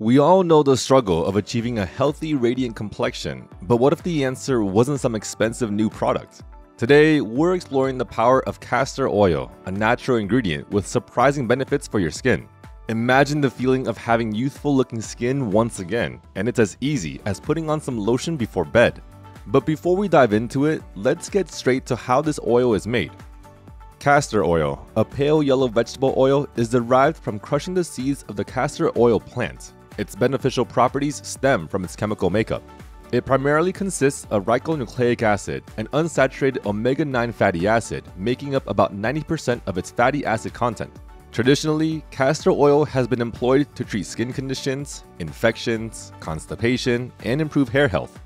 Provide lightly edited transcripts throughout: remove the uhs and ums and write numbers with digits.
We all know the struggle of achieving a healthy, radiant complexion, but what if the answer wasn't some expensive new product? Today, we're exploring the power of castor oil, a natural ingredient with surprising benefits for your skin. Imagine the feeling of having youthful-looking skin once again, and it's as easy as putting on some lotion before bed. But before we dive into it, let's get straight to how this oil is made. Castor oil, a pale yellow vegetable oil, is derived from crushing the seeds of the castor oil plant. Its beneficial properties stem from its chemical makeup. It primarily consists of ribonucleic acid and unsaturated omega-9 fatty acid, making up about 90% of its fatty acid content. Traditionally, castor oil has been employed to treat skin conditions, infections, constipation, and improve hair health.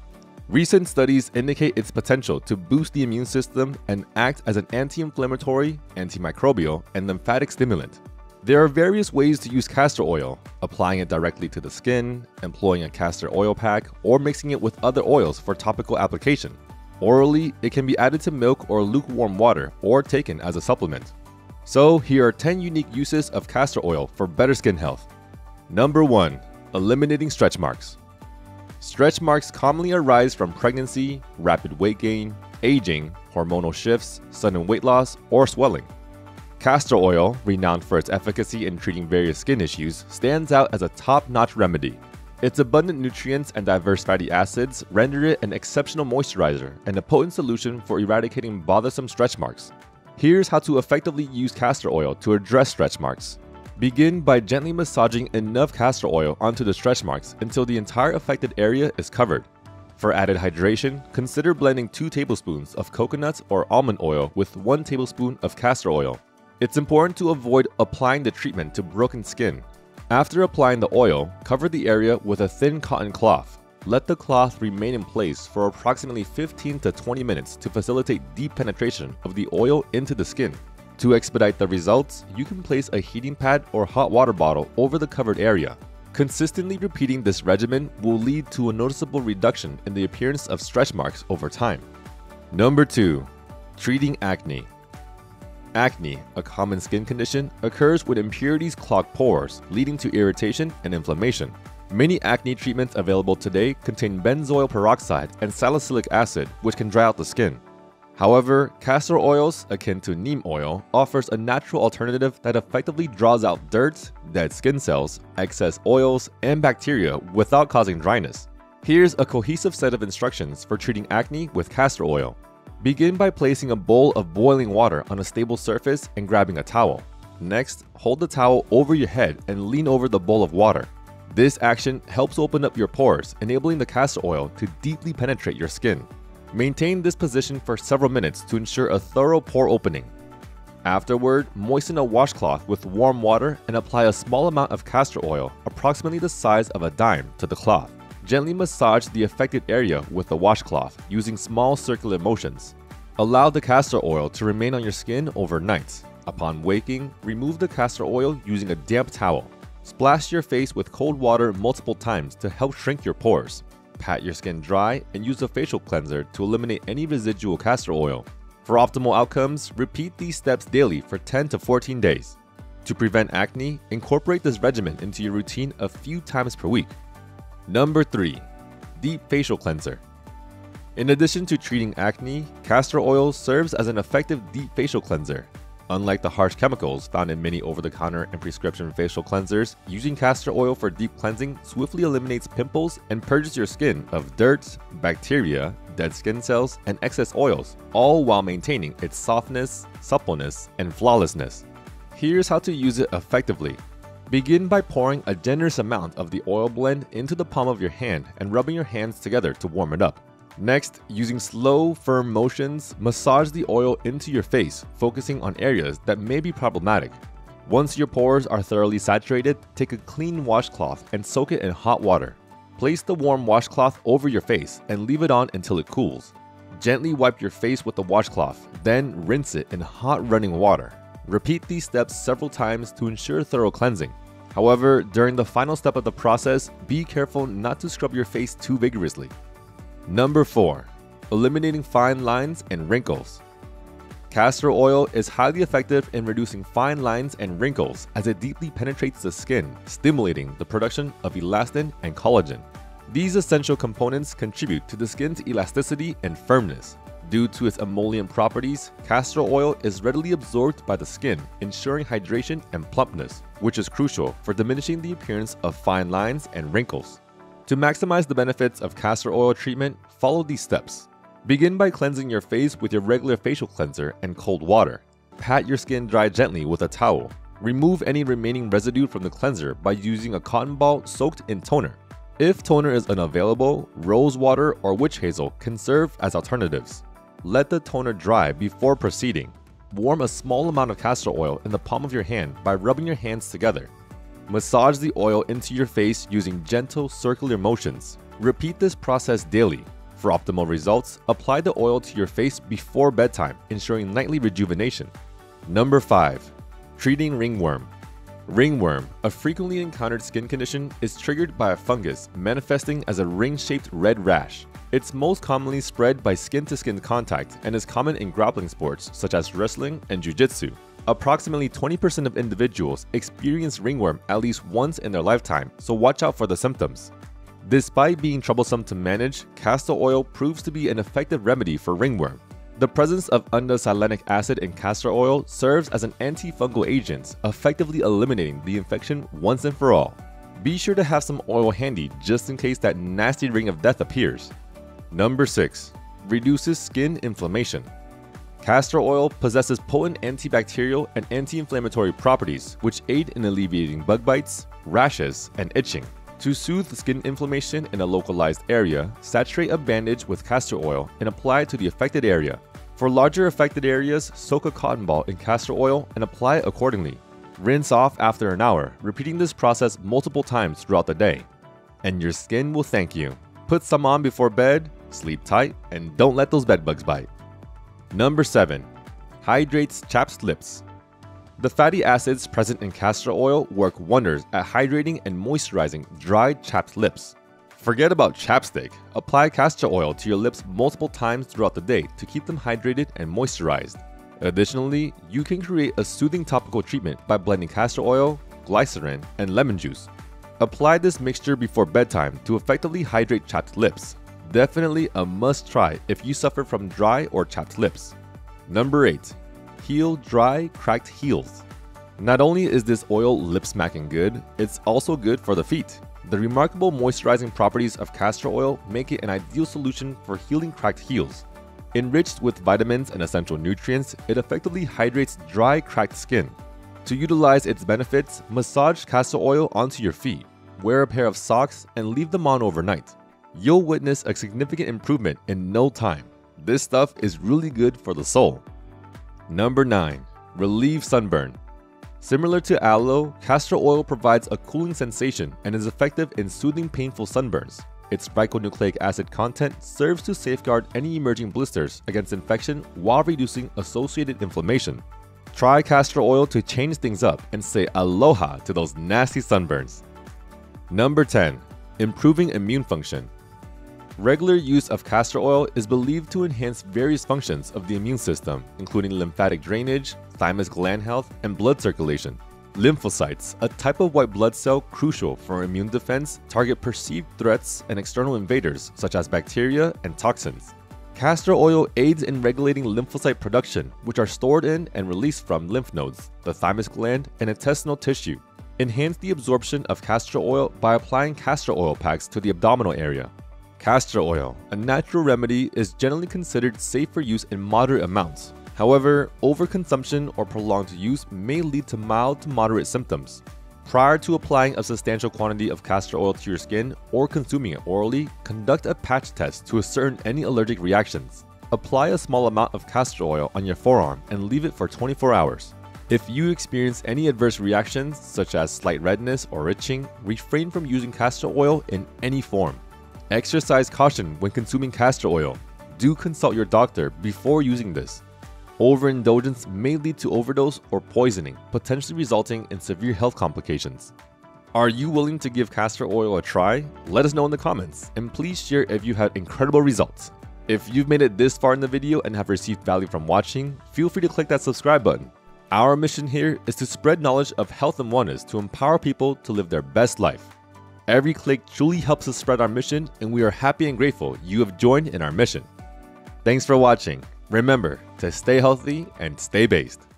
Recent studies indicate its potential to boost the immune system and act as an anti-inflammatory, antimicrobial, and lymphatic stimulant. There are various ways to use castor oil, applying it directly to the skin, employing a castor oil pack, or mixing it with other oils for topical application. Orally, it can be added to milk or lukewarm water, or taken as a supplement. So here are 10 unique uses of castor oil for better skin health. Number 1. Eliminating stretch marks. Stretch marks commonly arise from pregnancy, rapid weight gain, aging, hormonal shifts, sudden weight loss, or swelling. Castor oil, renowned for its efficacy in treating various skin issues, stands out as a top-notch remedy. Its abundant nutrients and diverse fatty acids render it an exceptional moisturizer and a potent solution for eradicating bothersome stretch marks. Here's how to effectively use castor oil to address stretch marks. Begin by gently massaging enough castor oil onto the stretch marks until the entire affected area is covered. For added hydration, consider blending 2 tablespoons of coconut or almond oil with 1 tablespoon of castor oil. It's important to avoid applying the treatment to broken skin. After applying the oil, cover the area with a thin cotton cloth. Let the cloth remain in place for approximately 15 to 20 minutes to facilitate deep penetration of the oil into the skin. To expedite the results, you can place a heating pad or hot water bottle over the covered area. Consistently repeating this regimen will lead to a noticeable reduction in the appearance of stretch marks over time. Number 2. Treating acne. Acne, a common skin condition, occurs when impurities clog pores, leading to irritation and inflammation. Many acne treatments available today contain benzoyl peroxide and salicylic acid, which can dry out the skin. However, castor oils, akin to neem oil, offers a natural alternative that effectively draws out dirt, dead skin cells, excess oils, and bacteria without causing dryness. Here's a cohesive set of instructions for treating acne with castor oil. Begin by placing a bowl of boiling water on a stable surface and grabbing a towel. Next, hold the towel over your head and lean over the bowl of water. This action helps open up your pores, enabling the castor oil to deeply penetrate your skin. Maintain this position for several minutes to ensure a thorough pore opening. Afterward, moisten a washcloth with warm water and apply a small amount of castor oil, approximately the size of a dime, to the cloth. Gently massage the affected area with the washcloth using small circular motions. Allow the castor oil to remain on your skin overnight. Upon waking, remove the castor oil using a damp towel. Splash your face with cold water multiple times to help shrink your pores. Pat your skin dry and use a facial cleanser to eliminate any residual castor oil. For optimal outcomes, repeat these steps daily for 10 to 14 days. To prevent acne, incorporate this regimen into your routine a few times per week. Number 3. Deep facial cleanser. In addition to treating acne, castor oil serves as an effective deep facial cleanser. Unlike the harsh chemicals found in many over-the-counter and prescription facial cleansers, using castor oil for deep cleansing swiftly eliminates pimples and purges your skin of dirt, bacteria, dead skin cells, and excess oils, all while maintaining its softness, suppleness, and flawlessness. Here's how to use it effectively. Begin by pouring a generous amount of the oil blend into the palm of your hand and rubbing your hands together to warm it up. Next, using slow, firm motions, massage the oil into your face, focusing on areas that may be problematic. Once your pores are thoroughly saturated, take a clean washcloth and soak it in hot water. Place the warm washcloth over your face and leave it on until it cools. Gently wipe your face with the washcloth, then rinse it in hot running water. Repeat these steps several times to ensure thorough cleansing. However, during the final step of the process, be careful not to scrub your face too vigorously. Number 4. Eliminating fine lines and wrinkles. Castor oil is highly effective in reducing fine lines and wrinkles as it deeply penetrates the skin, stimulating the production of elastin and collagen. These essential components contribute to the skin's elasticity and firmness. Due to its emollient properties, castor oil is readily absorbed by the skin, ensuring hydration and plumpness, which is crucial for diminishing the appearance of fine lines and wrinkles. To maximize the benefits of castor oil treatment, follow these steps. Begin by cleansing your face with your regular facial cleanser and cold water. Pat your skin dry gently with a towel. Remove any remaining residue from the cleanser by using a cotton ball soaked in toner. If toner is unavailable, rose water or witch hazel can serve as alternatives. Let the toner dry before proceeding. Warm a small amount of castor oil in the palm of your hand by rubbing your hands together. Massage the oil into your face using gentle circular motions. Repeat this process daily. For optimal results, apply the oil to your face before bedtime, ensuring nightly rejuvenation. Number 5. Treating ringworm. Ringworm, a frequently encountered skin condition, is triggered by a fungus manifesting as a ring-shaped red rash. It's most commonly spread by skin-to-skin contact and is common in grappling sports such as wrestling and jiu-jitsu. Approximately 20% of individuals experience ringworm at least once in their lifetime, so watch out for the symptoms. Despite being troublesome to manage, castor oil proves to be an effective remedy for ringworm. The presence of undicyclinic acid in castor oil serves as an antifungal agent, effectively eliminating the infection once and for all. Be sure to have some oil handy just in case that nasty ring of death appears. Number 6. Reduces skin inflammation. Castor oil possesses potent antibacterial and anti-inflammatory properties, which aid in alleviating bug bites, rashes, and itching. To soothe skin inflammation in a localized area, saturate a bandage with castor oil and apply it to the affected area. For larger affected areas, soak a cotton ball in castor oil and apply it accordingly. Rinse off after an hour, repeating this process multiple times throughout the day. And your skin will thank you. Put some on before bed, sleep tight, and don't let those bedbugs bite. Number 7. Hydrates chapped lips. The fatty acids present in castor oil work wonders at hydrating and moisturizing dry, chapped lips. Forget about chapstick. Apply castor oil to your lips multiple times throughout the day to keep them hydrated and moisturized. Additionally, you can create a soothing topical treatment by blending castor oil, glycerin, and lemon juice. Apply this mixture before bedtime to effectively hydrate chapped lips. Definitely a must-try if you suffer from dry or chapped lips. Number 8. Heal dry, cracked heels. Not only is this oil lip-smacking good, it's also good for the feet. The remarkable moisturizing properties of castor oil make it an ideal solution for healing cracked heels. Enriched with vitamins and essential nutrients, it effectively hydrates dry, cracked skin. To utilize its benefits, massage castor oil onto your feet, wear a pair of socks, and leave them on overnight. You'll witness a significant improvement in no time. This stuff is really good for the soul. Number 9. Relieve sunburn. Similar to aloe, castor oil provides a cooling sensation and is effective in soothing painful sunburns. Its ribonucleic acid content serves to safeguard any emerging blisters against infection while reducing associated inflammation. Try castor oil to change things up and say aloha to those nasty sunburns. Number 10. Improving immune function. Regular use of castor oil is believed to enhance various functions of the immune system, including lymphatic drainage, thymus gland health, and blood circulation. Lymphocytes, a type of white blood cell crucial for immune defense, target perceived threats and external invaders such as bacteria and toxins. Castor oil aids in regulating lymphocyte production, which are stored in and released from lymph nodes, the thymus gland, and intestinal tissue. Enhance the absorption of castor oil by applying castor oil packs to the abdominal area. Castor oil, a natural remedy, is generally considered safe for use in moderate amounts. However, overconsumption or prolonged use may lead to mild to moderate symptoms. Prior to applying a substantial quantity of castor oil to your skin or consuming it orally, conduct a patch test to ascertain any allergic reactions. Apply a small amount of castor oil on your forearm and leave it for 24 hours. If you experience any adverse reactions, such as slight redness or itching, refrain from using castor oil in any form. Exercise caution when consuming castor oil. Do consult your doctor before using this. Overindulgence may lead to overdose or poisoning, potentially resulting in severe health complications. Are you willing to give castor oil a try? Let us know in the comments, and please share if you had incredible results. If you've made it this far in the video and have received value from watching, feel free to click that subscribe button. Our mission here is to spread knowledge of health and wellness to empower people to live their best life. Every click truly helps us spread our mission, and we are happy and grateful you have joined in our mission. Thanks for watching. Remember to stay healthy and stay based.